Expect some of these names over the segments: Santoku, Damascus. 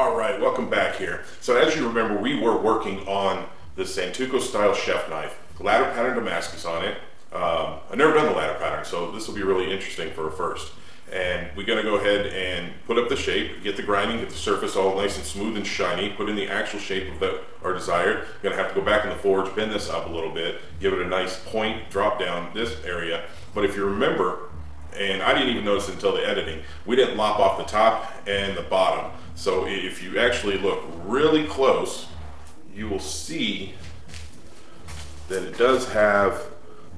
All right, welcome back here. So as you remember, we were working on the Santoku style chef knife, ladder pattern Damascus on it. I've never done the ladder pattern, so this will be really interesting for a first. And we're gonna go ahead and put up the shape, get the grinding, get the surface all nice and smooth and shiny, put in the actual shape that are desired. We're gonna have to go back in the forge, bend this up a little bit, give it a nice point, drop down this area. But if you remember, and I didn't even notice until the editing, we didn't lop off the top and the bottom. So if you actually look really close, you will see that it does have,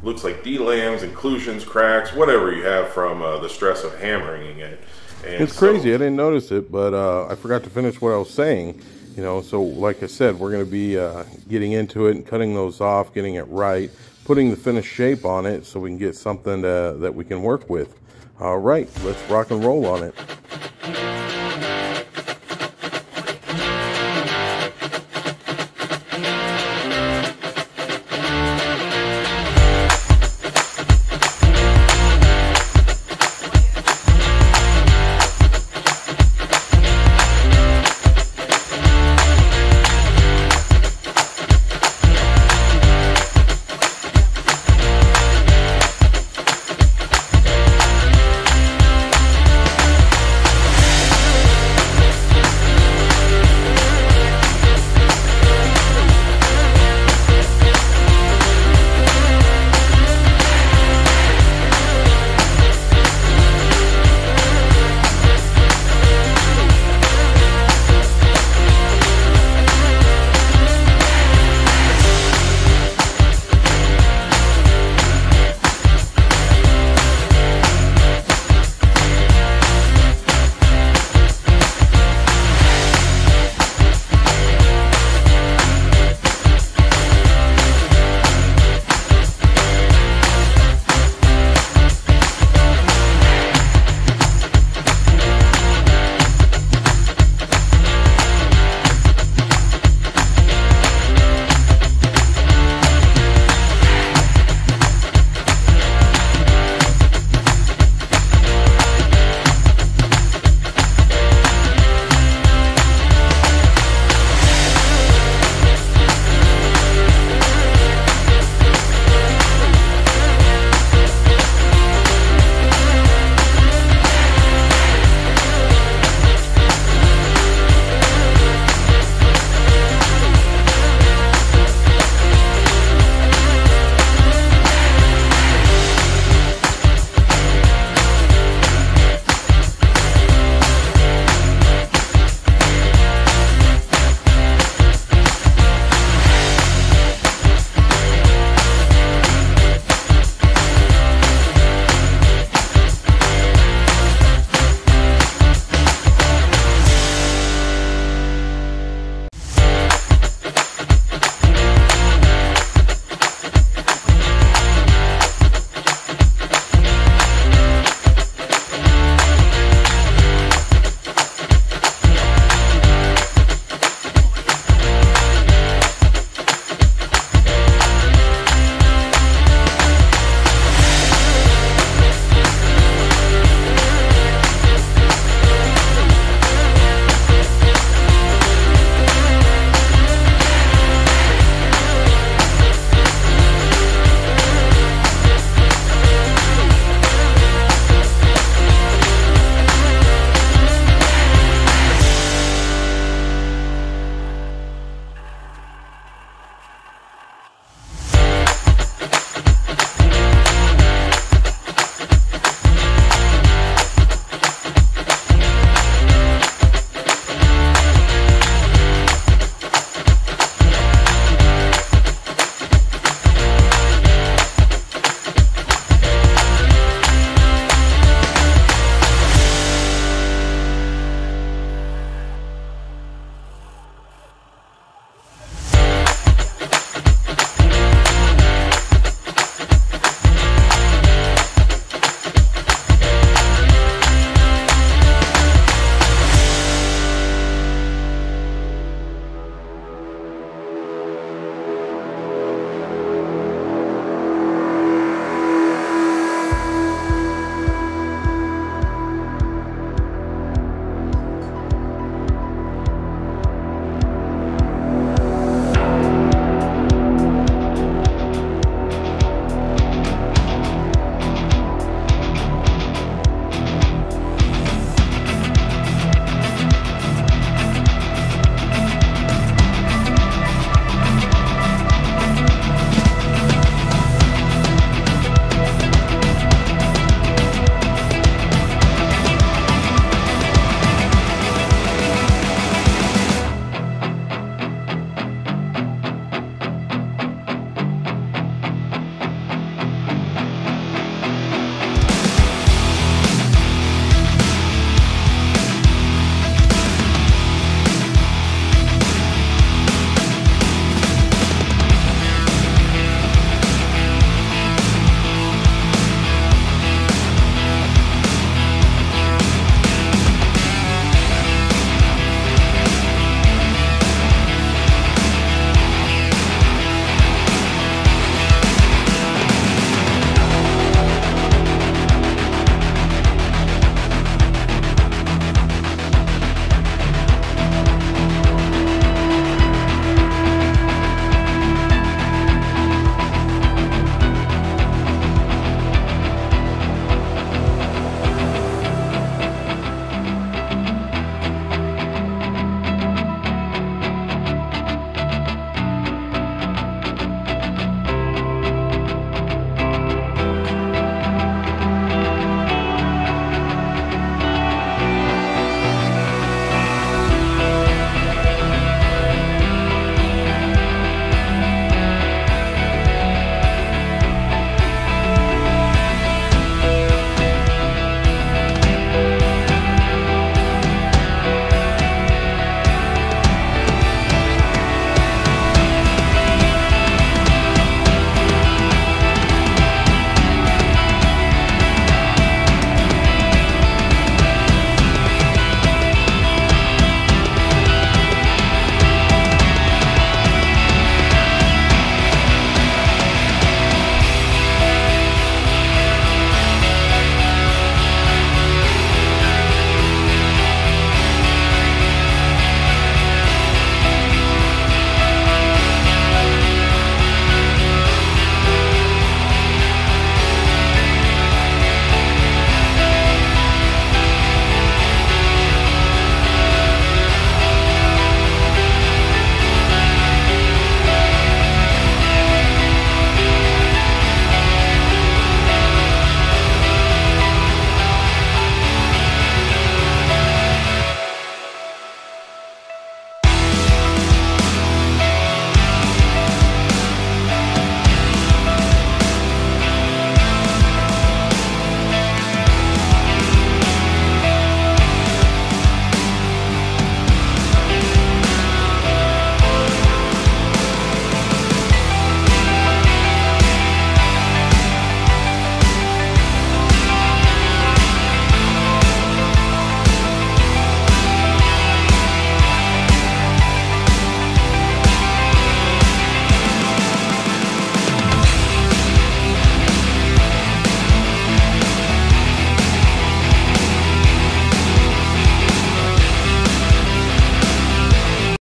looks like D-lambs, inclusions, cracks, whatever you have from the stress of hammering it. And it's crazy, I didn't notice it, but I forgot to finish what I was saying. You know, so like I said, we're gonna be getting into it and cutting those off, getting it right, putting the finished shape on it so we can get something that we can work with. All right, let's rock and roll on it.